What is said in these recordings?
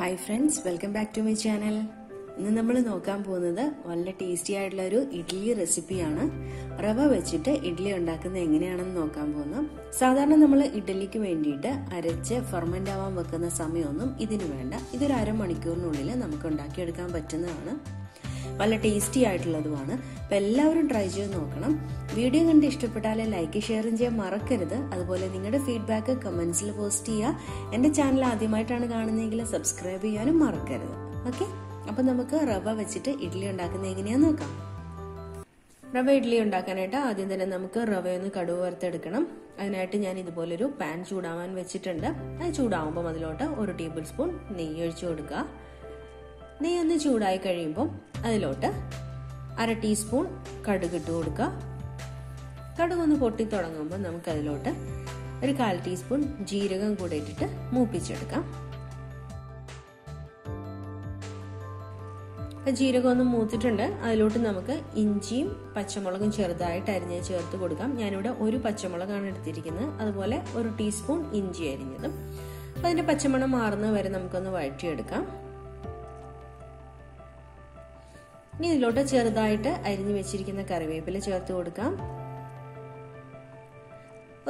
Hi friends, welcome back to my channel. ഇന്ന് നമ്മൾ നോക്കാൻ പോകുന്നത് വളരെ ടേസ്റ്റി ആയിട്ടുള്ള ഒരു ഇഡ്ഡലി റെസിപ്പിയാണ്. റവ വെച്ചിട്ട് ഇഡ്ഡലി ഉണ്ടാക്കുന്നത് എങ്ങനെയാണെന്ന് നോക്കാൻ പോകുന്നു. സാധാരണ നമ്മൾ ഇഡ്ഡലിക്ക് വേണ്ടിയിട്ട് അരച്ച് ഫെർമെന്റ് ആവാൻ വെക്കുന്ന സമയമൊന്നും ഇതിനു വേണ്ട. ഇതൊരു അരമണിക്കൂറിനുള്ളിൽ നമുക്ക് ഉണ്ടാക്കിയെടുക്കാൻ പറ്റുന്നതാണ്. വളരെ ടേസ്റ്റി ആയിട്ടുള്ളതുമാണ്. അപ്പോൾ എല്ലാവരും ട്രൈ ചെയ്ത് നോക്കണം. വീഡിയോ കണ്ട് ഇഷ്ടപ്പെട്ടാൽ ലൈക്ക് ഷെയറും ചെയ്യാൻ മറക്കരുത്. അതുപോലെ നിങ്ങളുടെ ഫീഡ്ബാക്ക് കമൻസിൽ പോസ്റ്റ് ചെയ്യുക. എൻ്റെ ചാനൽ ആദ്യമായിട്ടാണ് കാണുന്നതെങ്കിൽ സബ്സ്ക്രൈബ് ചെയ്യാനും മറക്കരുത്. ഓക്കെ, അപ്പോൾ നമുക്ക് റവ വെച്ചിട്ട് ഇഡ്ഡലി ഉണ്ടാക്കുന്നത് എങ്ങനെയാണെന്ന് നോക്കാം. റവ ഇഡ്ഡലി ഉണ്ടാക്കാനായിട്ട് ആദ്യം തന്നെ നമുക്ക് റവയൊന്ന് കടുക് വറുത്തെടുക്കണം. അതിനായിട്ട് ഞാൻ ഇതുപോലൊരു പാൻ ചൂടാവാൻ വെച്ചിട്ടുണ്ട്. അത് ചൂടാവുമ്പം അതിലോട്ട് 1 ടേബിൾ സ്പൂൺ നെയ്യ് ഒഴിച്ചു കൊടുക്കുക. നെയ്യ് ഒന്ന് ചൂടായി കഴിയുമ്പം അതിലോട്ട് 1/2 ടീസ്പൂൺ കടുക് ഇട്ട് കൊടുക്കുക. കടുക് ഒന്ന് പൊട്ടി തുടങ്ങുമ്പോൾ നമുക്കതിലോട്ട് 1/4 ടീസ്പൂൺ ജീരകം കൂടെ ഇട്ടിട്ട് മൂപ്പിച്ചെടുക്കാം. ജീരകം ഒന്ന് മൂത്തിട്ടുണ്ട്. അതിലോട്ട് നമുക്ക് ഇഞ്ചിയും പച്ചമുളകും ചെറുതായിട്ട് അരിഞ്ഞ് ചേർത്ത് കൊടുക്കാം. ഞാനിവിടെ 1 പച്ചമുളകാണ് എടുത്തിരിക്കുന്നത്. അതുപോലെ 1 ടീസ്പൂൺ ഇഞ്ചി അരിഞ്ഞതും. അതിൻ്റെ പച്ചമണം മാറുന്നത് വരെ നമുക്കൊന്ന് വഴറ്റിയെടുക്കാം. ഇനി ഇതിലോട്ട് ചെറുതായിട്ട് അരിഞ്ഞു വെച്ചിരിക്കുന്ന കറിവേപ്പില ചേർത്ത് കൊടുക്കാം.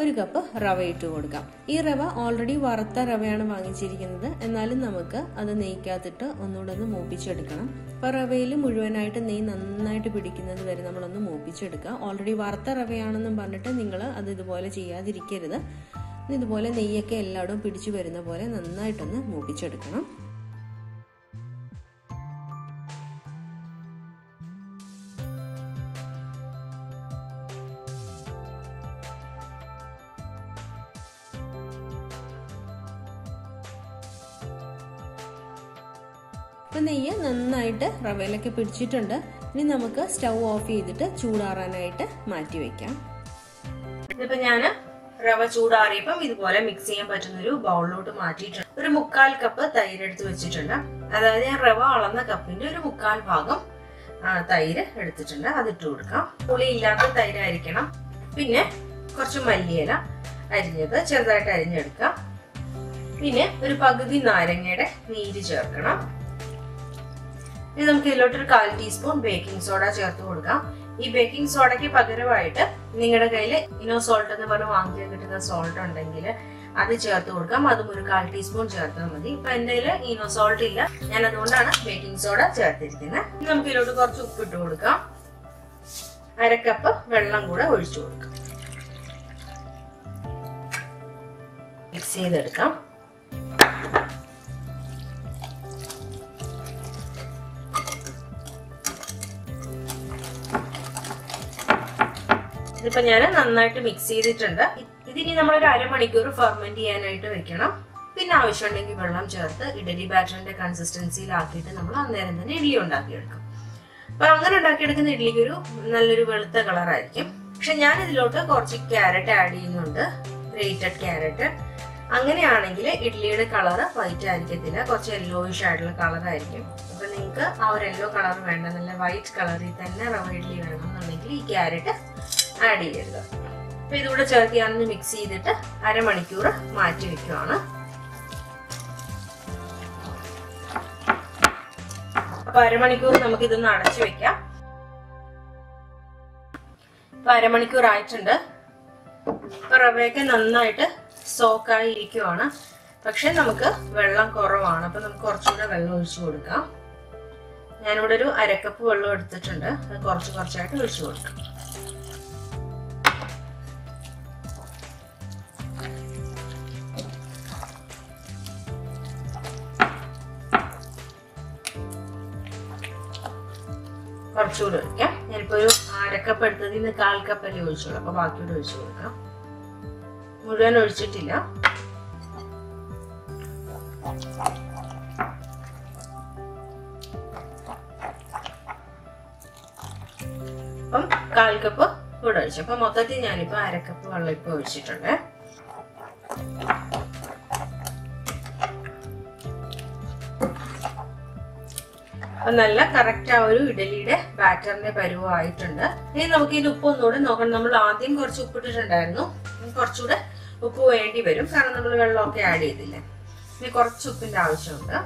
1 കപ്പ് റവ ഇട്ട് കൊടുക്കാം. ഈ റവ ഓൾറെഡി വറുത്ത റവയാണ് വാങ്ങിച്ചിരിക്കുന്നത്. എന്നാലും നമുക്ക് അത് നെയ്ക്കകത്തിട്ട് ഒന്നുകൂടെ ഒന്ന് മൂപ്പിച്ചെടുക്കണം. അപ്പോൾ റവയിൽ മുഴുവനായിട്ട് നെയ്യ് നന്നായിട്ട് പിടിക്കുന്നത് വരെ നമ്മളൊന്ന് മൂപ്പിച്ചെടുക്കുക. ഓൾറെഡി വറുത്ത റവയാണെന്നും പറഞ്ഞിട്ട് നിങ്ങൾ അത് ഇതുപോലെ ചെയ്യാതിരിക്കരുത്. ഇതുപോലെ നെയ്യൊക്കെ എല്ലായിടവും പിടിച്ചു വരുന്ന പോലെ നന്നായിട്ടൊന്ന് മൂപ്പിച്ചെടുക്കണം. ഇപ്പം നെയ്യ് നന്നായിട്ട് റവയിലൊക്കെ പിടിച്ചിട്ടുണ്ട്. ഇനി നമുക്ക് സ്റ്റൗ ഓഫ് ചെയ്തിട്ട് ചൂടാറാനായിട്ട് മാറ്റി വെക്കാം. ഇതിപ്പോ ഞാൻ റവ ചൂടാറിയപ്പം ഇതുപോലെ മിക്സ് ചെയ്യാൻ പറ്റുന്ന ഒരു ബൗളിലോട്ട് മാറ്റിയിട്ടുണ്ട്. 1/4 കപ്പ് തൈര് എടുത്ത് വെച്ചിട്ടുണ്ട്. അതായത് ഞാൻ റവ അളന്ന കപ്പിന്റെ 1/4 ഭാഗം തൈര് എടുത്തിട്ടുണ്ട്. അതിട്ട് കൊടുക്കാം. പുളി ഇല്ലാത്ത തൈര് അരിക്കണം. പിന്നെ കുറച്ച് മല്ലിയില അരിഞ്ഞത് ചെറുതായിട്ട് അരിഞ്ഞെടുക്കാം. പിന്നെ 1 പകുതി നാരങ്ങയുടെ നീര് ചേർക്കണം. ഇനി നമുക്ക് ഇതിലോട്ട് 1/4 ടീസ്പൂൺ ബേക്കിംഗ് സോഡ ചേർത്ത് കൊടുക്കാം. ഈ ബേക്കിംഗ് സോഡയ്ക്ക് പകരമായിട്ട് നിങ്ങളുടെ കയ്യിൽ ഇനോ സോൾട്ട് എന്ന് പറഞ്ഞ് വാങ്ങിക്കാൻ കിട്ടുന്ന സോൾട്ട് ഉണ്ടെങ്കിൽ അത് ചേർത്ത് കൊടുക്കാം. അതും 1/4 ടീസ്പൂൺ ചേർത്താൽ മതി. ഇപ്പൊ എൻ്റെ കയ്യിൽ ഇനോ സോൾട്ട് ഇല്ല, ഞാൻ അതുകൊണ്ടാണ് ബേക്കിംഗ് സോഡ ചേർത്തിരിക്കുന്നത്. ഇനി നമുക്ക് ഇതിലോട്ട് കുറച്ച് ഉപ്പ് ഇട്ട് കൊടുക്കാം. 1/2 കപ്പ് വെള്ളം കൂടെ ഒഴിച്ചു കൊടുക്കാം. മിക്സ് ചെയ്തെടുക്കാം. ഇതിപ്പോ ഞാൻ നന്നായിട്ട് മിക്സ് ചെയ്തിട്ടുണ്ട്. ഇതിനി നമ്മളൊരു 1/2 മണിക്കൂർ ഫെർമെന്റ് ചെയ്യാനായിട്ട് വെക്കണം. പിന്നെ ആവശ്യമുണ്ടെങ്കിൽ വെള്ളം ചേർത്ത് ഇഡലി ബാറ്ററിന്റെ കൺസിസ്റ്റൻസിയിലാക്കിയിട്ട് നമ്മൾ അന്നേരം തന്നെ ഇഡ്ഡലി ഉണ്ടാക്കിയെടുക്കും. അപ്പൊ അങ്ങനെ ഉണ്ടാക്കിയെടുക്കുന്ന ഇഡ്ഡലിക്ക് ഒരു നല്ലൊരു വെളുത്ത കളറായിരിക്കും. പക്ഷെ ഞാൻ ഇതിലോട്ട് കുറച്ച് ക്യാരറ്റ് ആഡ് ചെയ്യുന്നുണ്ട്, ഗ്രേറ്റഡ് ക്യാരറ്റ്. അങ്ങനെയാണെങ്കിൽ ഇഡ്ഡലിയുടെ കളറ് വൈറ്റ് ആയിരിക്കത്തില്ല, കുറച്ച് യെല്ലോയിഷ് ആയിട്ടുള്ള കളറായിരിക്കും. അപ്പൊ നിങ്ങൾക്ക് ആ ഒരു യെല്ലോ കളർ വേണ്ട, നല്ല വൈറ്റ് കളറിൽ തന്നെ റവ ഇഡ്ഡലി വേണമെന്നുണ്ടെങ്കിൽ ഈ ക്യാരറ്റ് ആഡ് ചെയ്യരുത്. അപ്പൊ ഇതുകൂടെ ചേർത്ത് ഞാനൊന്ന് മിക്സ് ചെയ്തിട്ട് 1/2 മണിക്കൂർ മാറ്റി വെക്കുവാണ്. അപ്പൊ 1/2 മണിക്കൂർ നമുക്ക് ഇതൊന്ന് അടച്ചു വെക്കാം. ഇപ്പൊ 1/2 മണിക്കൂർ ആയിട്ടുണ്ട്. ഇപ്പൊ റവയൊക്കെ നന്നായിട്ട് സോക്കായി ഇരിക്കുവാണ്. പക്ഷെ നമുക്ക് വെള്ളം കുറവാണ്. അപ്പൊ നമുക്ക് കുറച്ചുകൂടെ വെള്ളം ഒഴിച്ചു കൊടുക്കാം. ഞാനിവിടെ 1/2 കപ്പ് വെള്ളം എടുത്തിട്ടുണ്ട്. അത് കുറച്ച് കുറച്ചായിട്ട് ഒഴിച്ചു കൊടുക്കാം. കുറച്ചുകൂടെ ഒഴിക്കാം. ഞാനിപ്പോ 1/2 കപ്പ് എടുത്തതിൽ നിന്ന് 1/4 കപ്പല്ലേ ഒഴിച്ചോളൂ. അപ്പൊ ബാക്കിയോട് ഒഴിച്ചു കൊടുക്കാം. മുഴുവൻ ഒഴിച്ചിട്ടില്ല. അപ്പം 1/4 കപ്പ് ഇവിടെ ഒഴിച്ചു. അപ്പൊ മൊത്തത്തിൽ ഞാനിപ്പോ 1/2 കപ്പ് വെള്ളം ഇപ്പൊ ഒഴിച്ചിട്ടുണ്ട്. നല്ല കറക്റ്റ് ആ ഒരു ഇഡലിയുടെ ബാറ്ററിന്റെ പരുവായിട്ടുണ്ട്. ഇനി നമുക്ക് ഇതിന് ഉപ്പ് ഒന്നുകൂടെ നോക്കണം. നമ്മൾ ആദ്യം കുറച്ച് ഉപ്പിട്ടിട്ടുണ്ടായിരുന്നു. കുറച്ചുകൂടെ ഉപ്പ് വേണ്ടി വരും, കാരണം നമ്മൾ വെള്ളമൊക്കെ ആഡ് ചെയ്തില്ലേ. ഇനി കുറച്ച് ഉപ്പിന്റെ ആവശ്യമുണ്ട്.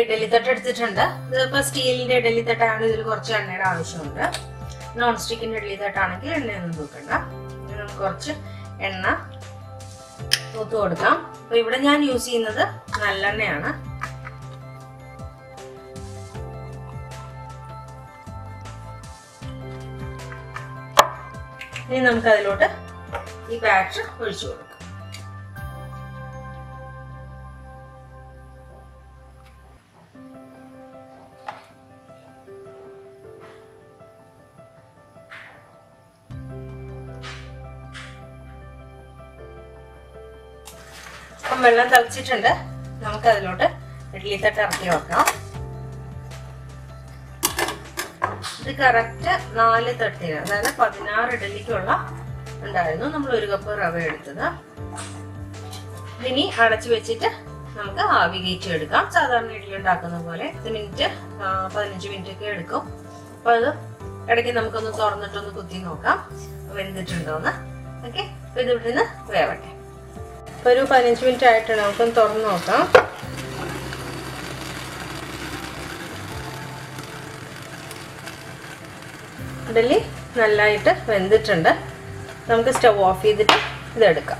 Idli that eduthittund idippo steel inde idli that aanu idil korchu ennade avashyamund non stick inde idli that aanengil enna ennu nokkanda idil namukku korchu enna thoothu kodukam appo ivide njan use cheyyunnathu nallannaana ini namukku adilotte ee batch olichu kodukam We will add the idli that we have done. The correct is 430. That is 16 idli. We will add the पर वो 5 minute आए तो ना उतना तोड़ना होगा। डली नल्ला इटा वैंडे चंडा, तो हमको स्टव ऑफ ही देते दर्द का।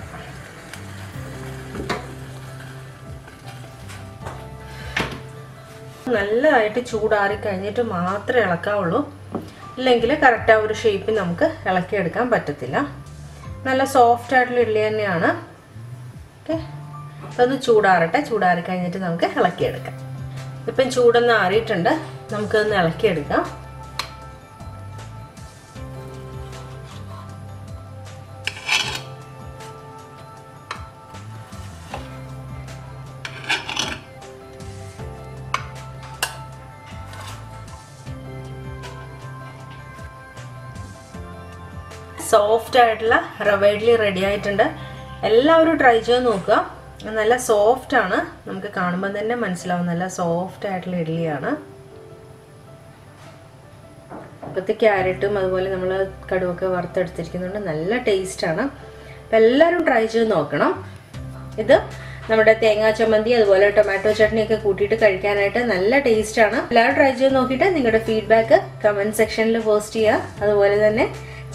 नल्ला इटे चूड़ आरे कहीं तो मात्रे अलग आवलो, लेकिन करेक्ट आवरे शेप में हमको अलग के डका बट्टे दिला। नल्ला सॉफ्ट आटले ले आने आना Okay. So, we will add the chooda. Now, we will add the chooda. എല്ലാവരും ട്രൈ ചെയ്തു നോക്കുക നല്ല സോഫ്റ്റ് ആണ് നമുക്ക് കാണുമ്പോൾ തന്നെ മനസ്സിലാവും നല്ല സോഫ്റ്റ് ആയിട്ടുള്ള ഇഡ്ഡലിയാണ് ഇപ്പത്തെ കാരറ്റും അതുപോലെ നമ്മൾ കടുവൊക്കെ വറുത്തെടുത്തിരിക്കുന്നതുകൊണ്ട് നല്ല ടേസ്റ്റ് ആണ് അപ്പോൾ എല്ലാവരും ട്രൈ ചെയ്തു നോക്കണം ഇത് നമ്മുടെ തേങ്ങാ ചമ്മന്തി അതുപോലെ ടൊമാറ്റോ ചട്നി ഒക്കെ കൂട്ടിയിട്ട് കഴിക്കാനായിട്ട് നല്ല ടേസ്റ്റ് ആണ് എല്ലാവരും ട്രൈ ചെയ്തു നോക്കിയിട്ട് നിങ്ങളുടെ ഫീഡ്ബാക്ക് കമന്റ് സെക്ഷനിൽ പോസ്റ്റ് ചെയ്യുക അതുപോലെ തന്നെ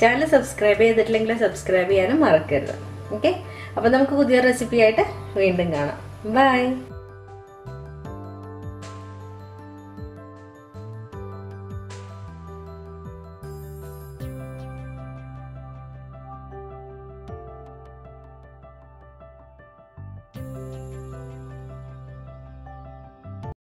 ചാനൽ സബ്സ്ക്രൈബ് ചെയ്തിട്ടില്ലെങ്കിൽ സബ്സ്ക്രൈബ് ചെയ്യാനും മറക്കരുത് Okay, now we will see the recipe. Bye!